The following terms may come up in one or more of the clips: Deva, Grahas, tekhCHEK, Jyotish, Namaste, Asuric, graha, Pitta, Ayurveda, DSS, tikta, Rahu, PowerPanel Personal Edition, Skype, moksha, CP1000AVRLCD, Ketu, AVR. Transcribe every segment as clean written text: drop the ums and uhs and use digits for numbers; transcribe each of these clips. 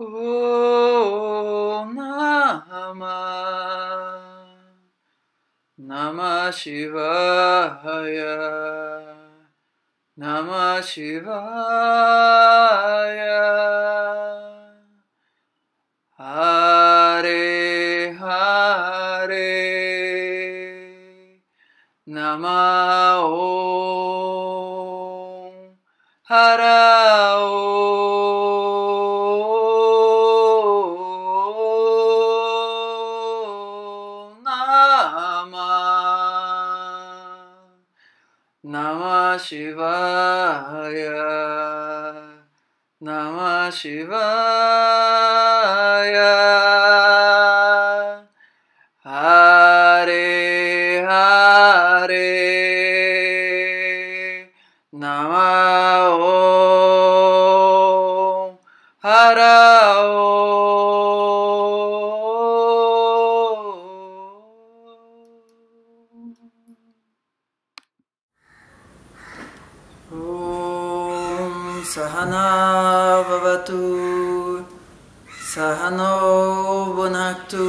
Om Namah Shivaya Namah Shivaya Hare Hare Namah Om Hara Om Shivaya Namah Shivaya Hare Hare Namah Om Hara Om. Sahana Vavatu Sahano Bunaktu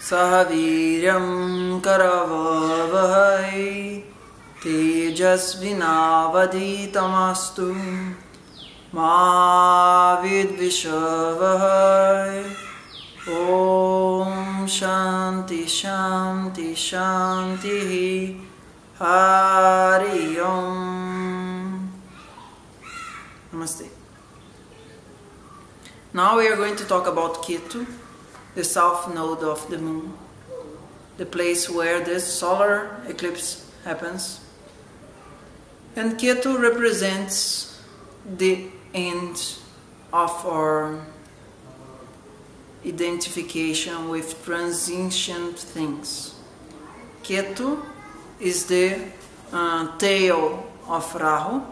Sahaviryam Karavavahai Tejasvinavaditamastu Ma Vidvishavahai Om Shanti Shanti Shanti Hari Om. Namaste. Now we are going to talk about Ketu, the south node of the moon, the place where the solar eclipse happens. And Ketu represents the end of our identification with transient things. Ketu is the tail of Rahu.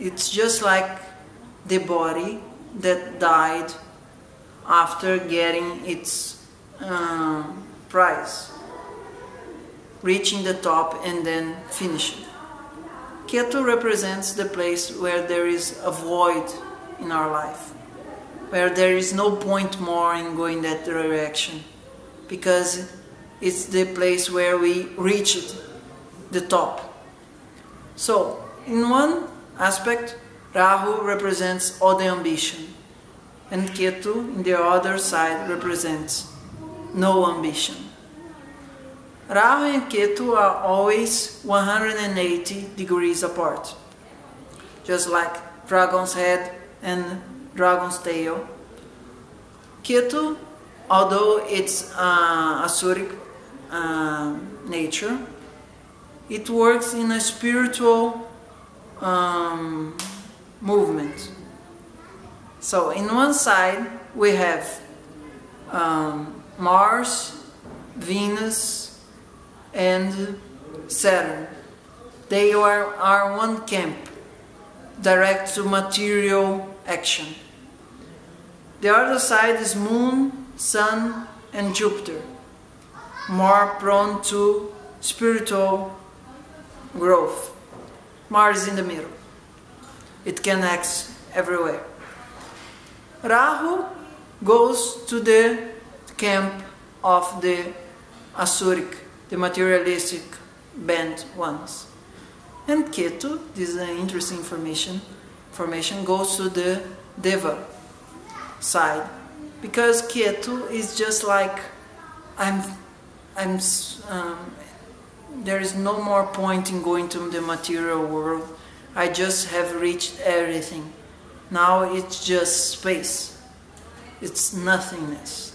It's just like the body that died after getting its prize, reaching the top and then finishing. Ketu represents the place where there is a void in our life, where there is no point more in going that direction, because it's the place where we reached the top. So, in one aspect, Rahu represents all the ambition, and Ketu, in the other side, represents no ambition. Rahu and Ketu are always 180 degrees apart, just like dragon's head and dragon's tail. Ketu, although it's Asuric nature, it works in a spiritual movement. So in one side we have Mars, Venus and Saturn. They are one camp, direct to material action. The other side is Moon, Sun and Jupiter, more prone to spiritual growth. Mars is in the middle. It connects everywhere. Rahu goes to the camp of the Asuric, the materialistic bent ones. And Ketu, this is an interesting formation, goes to the Deva side, because Ketu is just like there is no more point in going to the material world. I just have reached everything. Now it's just space. It's nothingness.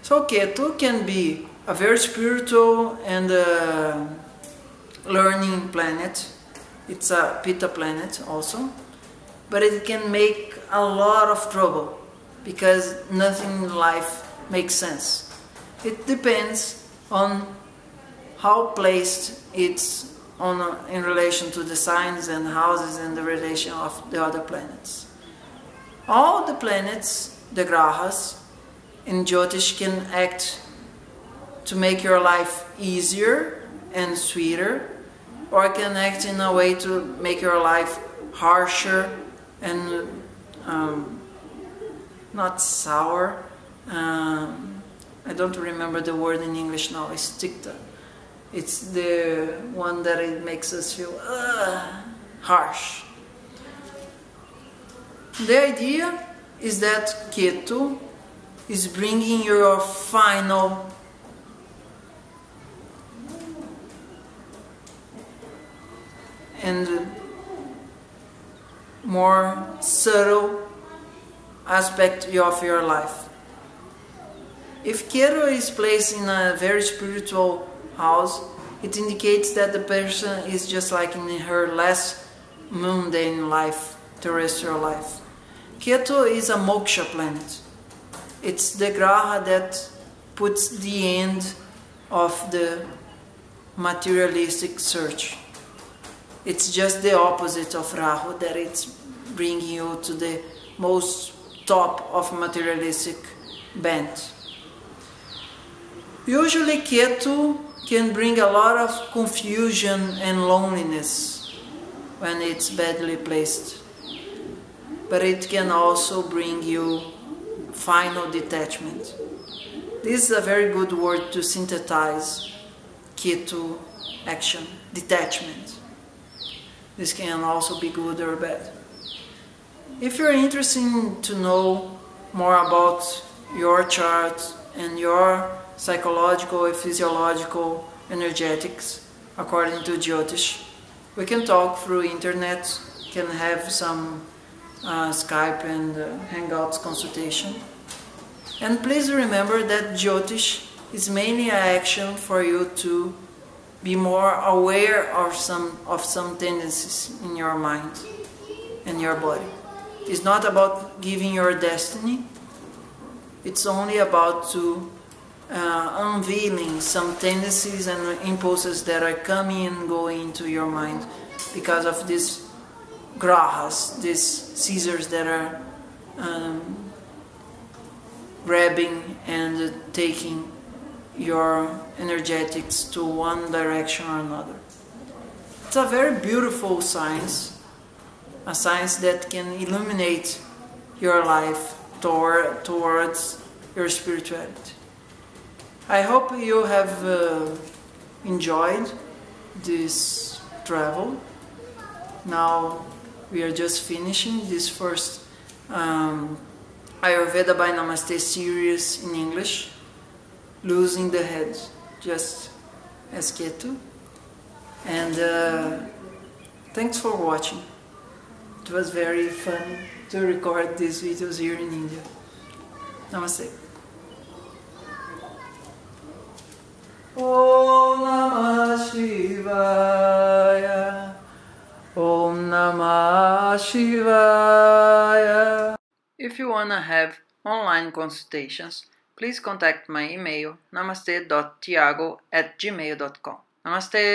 So Ketu can be a very spiritual and learning planet. It's a Pitta planet also. But it can make a lot of trouble, because nothing in life makes sense. It depends on how placed it's in relation to the signs and houses and the relation of the other planets. All the planets, the grahas, in Jyotish can act to make your life easier and sweeter, or can act in a way to make your life harsher and not sour. I don't remember the word in English now, it's tikta. It's the one that it makes us feel harsh. The idea is that Ketu is bringing your final and more subtle aspect of your life. If Ketu is placed in a very spiritual house, it indicates that the person is just like in her less mundane life, terrestrial life. Ketu is a moksha planet. It's the graha that puts the end of the materialistic search. It's just the opposite of Rahu, that it's bringing you to the most top of materialistic bent. Usually Ketu can bring a lot of confusion and loneliness when it's badly placed. But it can also bring you final detachment. This is a very good word to synthesize Ketu action, detachment. This can also be good or bad. If you're interested to know more about your chart and your psychological, physiological energetics according to Jyotish, we can talk through internet, can have some Skype and Hangouts consultation. And please remember that Jyotish is mainly an action for you to be more aware of some tendencies in your mind and your body. It's not about giving your destiny. It's only about to unveiling some tendencies and impulses that are coming and going into your mind because of this grahas, these scissors that are grabbing and taking your energetics to one direction or another. It's a very beautiful science, a science that can illuminate your life towards your spirituality. I hope you have enjoyed this travel. Now we are just finishing this first Ayurveda by Namaste series in English, Losing the Head, just as Ketu. And thanks for watching. It was very fun to record these videos here in India. Namaste. Om Namah Shivaya. Om Namah Shivaya. If you want to have online consultations, please contact my email namaste.tiago@gmail.com. Namaste.